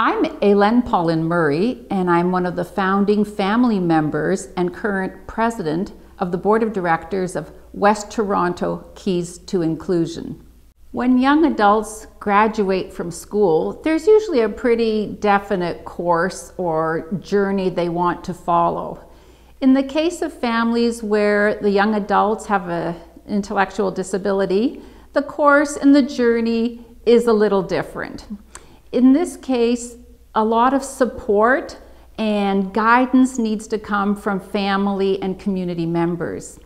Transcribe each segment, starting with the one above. I'm Hélène Murray, and I'm one of the founding family members and current president of the board of directors of West Toronto Keys to Inclusion. When young adults graduate from school, there's usually a pretty definite course or journey they want to follow. In the case of families where the young adults have an intellectual disability, the course and the journey is a little different. In this case, a lot of support and guidance needs to come from family and community members.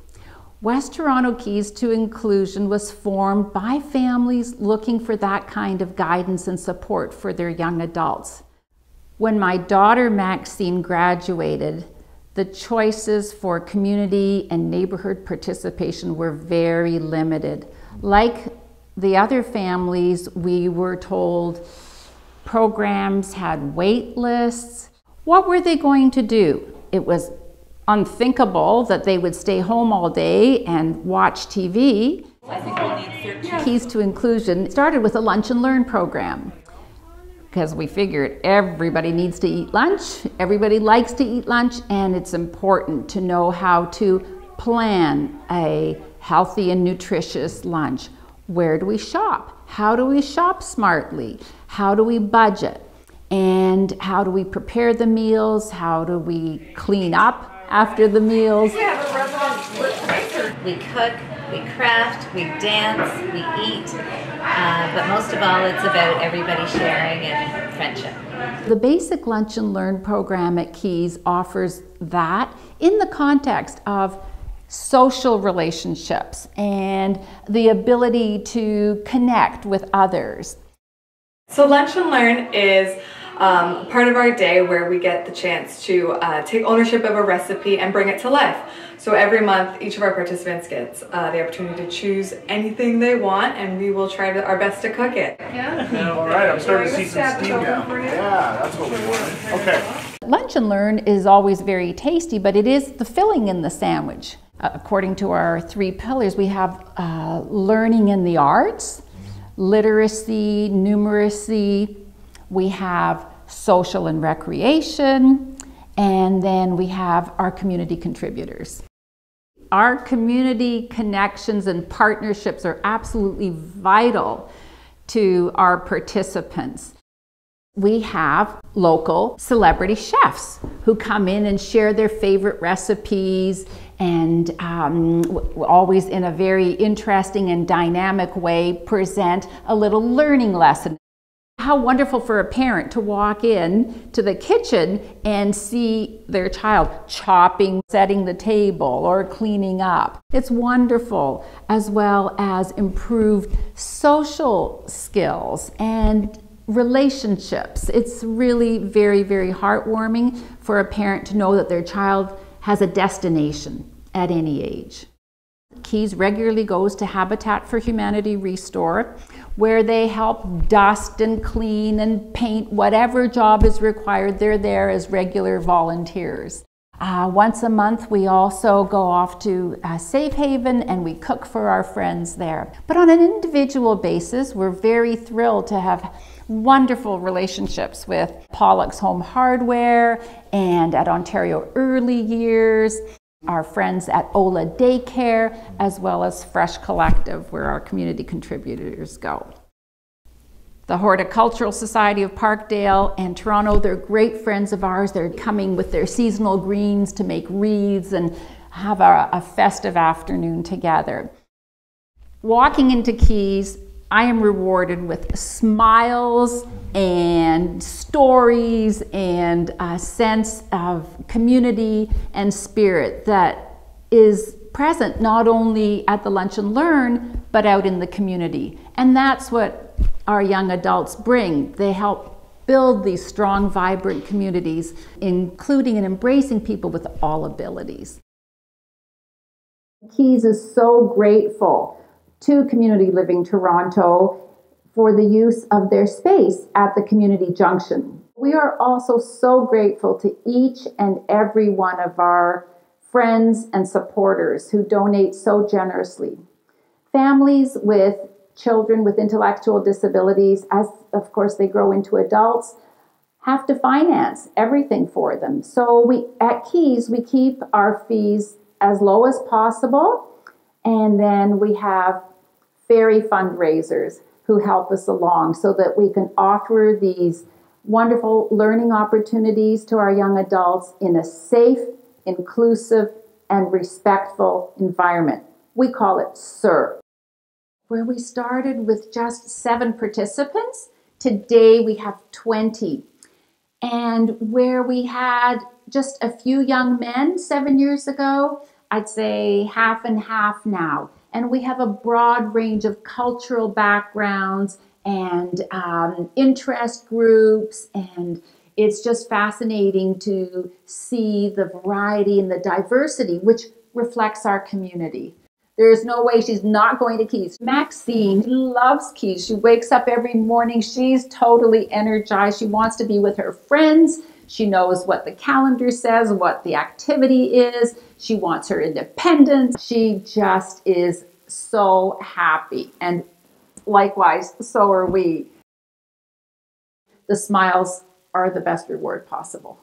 West Toronto Keys to Inclusion was formed by families looking for that kind of guidance and support for their young adults. When my daughter Maxine graduated, the choices for community and neighborhood participation were very limited. Like the other families, we were told programs had wait lists. What were they going to do? It was unthinkable that they would stay home all day and watch TV. I think we'll need 13. Keys to Inclusion started with a lunch and learn program because we figured everybody needs to eat lunch, everybody likes to eat lunch, and it's important to know how to plan a healthy and nutritious lunch. Where do we shop? How do we shop smartly? How do we budget? And how do we prepare the meals? How do we clean up after the meals? We have a resident. We cook, we craft, we dance, we eat, but most of all, it's about everybody sharing and friendship. The basic Lunch and Learn program at Keys offers that in the context of social relationships and the ability to connect with others. So Lunch and Learn is part of our day where we get the chance to take ownership of a recipe and bring it to life. So every month, each of our participants gets the opportunity to choose anything they want, and we will try our best to cook it. Yeah. All right, I'm starting to see some steam now. Yeah, that's what we want. Okay. Lunch and Learn is always very tasty, but it is the filling in the sandwich. According to our three pillars, we have learning in the arts, literacy, numeracy, we have social and recreation, and then we have our community contributors. Our community connections and partnerships are absolutely vital to our participants. We have local celebrity chefs who come in and share their favorite recipes, and always in a very interesting and dynamic way present a little learning lesson. How wonderful for a parent to walk in to the kitchen and see their child chopping, setting the table, or cleaning up. It's wonderful, as well as improved social skills and relationships. It's really very, very heartwarming for a parent to know that their child has a destination at any age. Keys regularly goes to Habitat for Humanity Restore, where they help dust and clean and paint whatever job is required. They're there as regular volunteers. Once a month, we also go off to Safe Haven and we cook for our friends there. But on an individual basis, we're very thrilled to have wonderful relationships with Pollock's Home Hardware and at Ontario Early Years, our friends at Ola Daycare, as well as Fresh Collective, where our community contributors go. The Horticultural Society of Parkdale and Toronto, they're great friends of ours. They're coming with their seasonal greens to make wreaths and have a festive afternoon together. Walking into Keys, I am rewarded with smiles and stories and a sense of community and spirit that is present not only at the Lunch and Learn, but out in the community. And that's what our young adults bring. They help build these strong, vibrant communities, including and embracing people with all abilities. Keys is so grateful to Community Living Toronto for the use of their space at the community junction. We are also so grateful to each and every one of our friends and supporters who donate so generously. Families with children with intellectual disabilities, as of course they grow into adults, have to finance everything for them. So we at KEYS, we keep our fees as low as possible, and then we have fairy fundraisers who help us along so that we can offer these wonderful learning opportunities to our young adults in a safe, inclusive, and respectful environment. We call it SIR. Where we started with just 7 participants, today we have 20. And where we had just a few young men 7 years ago, I'd say half and half now. And we have a broad range of cultural backgrounds and interest groups, and it's just fascinating to see the variety and the diversity, which reflects our community. There's no way she's not going to KEYS. Maxine loves KEYS. She wakes up every morning. She's totally energized. She wants to be with her friends. She knows what the calendar says, what the activity is. She wants her independence. She just is so happy. And likewise, so are we. The smiles are the best reward possible.